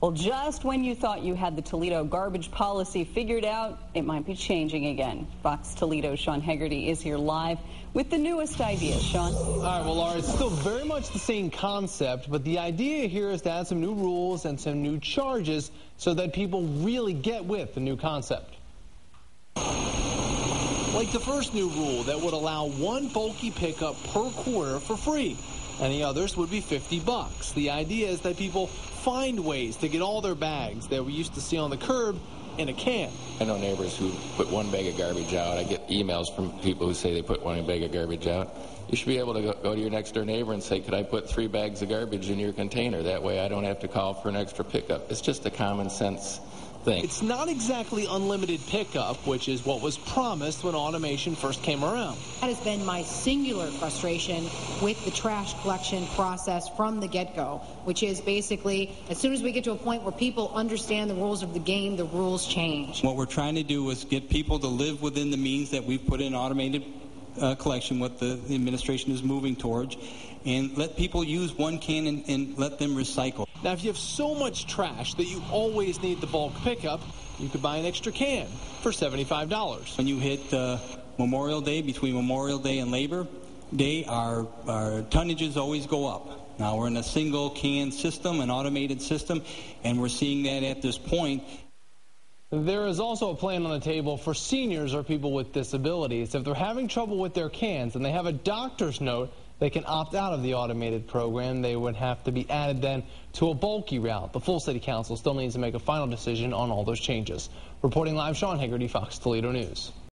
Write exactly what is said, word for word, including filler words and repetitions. Well, just when you thought you had the Toledo garbage policy figured out, it might be changing again. Fox Toledo's Sean Hegarty is here live with the newest ideas. Sean? All right, well, Laura, it's still very much the same concept, but the idea here is to add some new rules and some new charges so that people really get with the new concept. Like the first new rule that would allow one bulky pickup per quarter for free. Any others would be fifty bucks. The idea is that people find ways to get all their bags that we used to see on the curb in a can. I know neighbors who put one bag of garbage out. I get emails from people who say they put one bag of garbage out. You should be able to go, go to your next door neighbor and say, could I put three bags of garbage in your container? That way I don't have to call for an extra pickup. It's just a common sense thing. It's not exactly unlimited pickup, which is what was promised when automation first came around. That has been my singular frustration with the trash collection process from the get-go, which is basically as soon as we get to a point where people understand the rules of the game, the rules change. What we're trying to do is get people to live within the means that we've put in automated uh, collection, what the, the administration is moving towards, and let people use one can and, and let them recycle. Now, if you have so much trash that you always need the bulk pickup, you could buy an extra can for seventy-five dollars. When you hit uh, Memorial Day, between Memorial Day and Labor Day, our, our tonnages always go up. Now, we're in a single can system, an automated system, and we're seeing that at this point. There is also a plan on the table for seniors or people with disabilities. If they're having trouble with their cans and they have a doctor's note, they can opt out of the automated program. They would have to be added then to a bulky route. The full city council still needs to make a final decision on all those changes. Reporting live, Sean Hegarty, Fox Toledo News.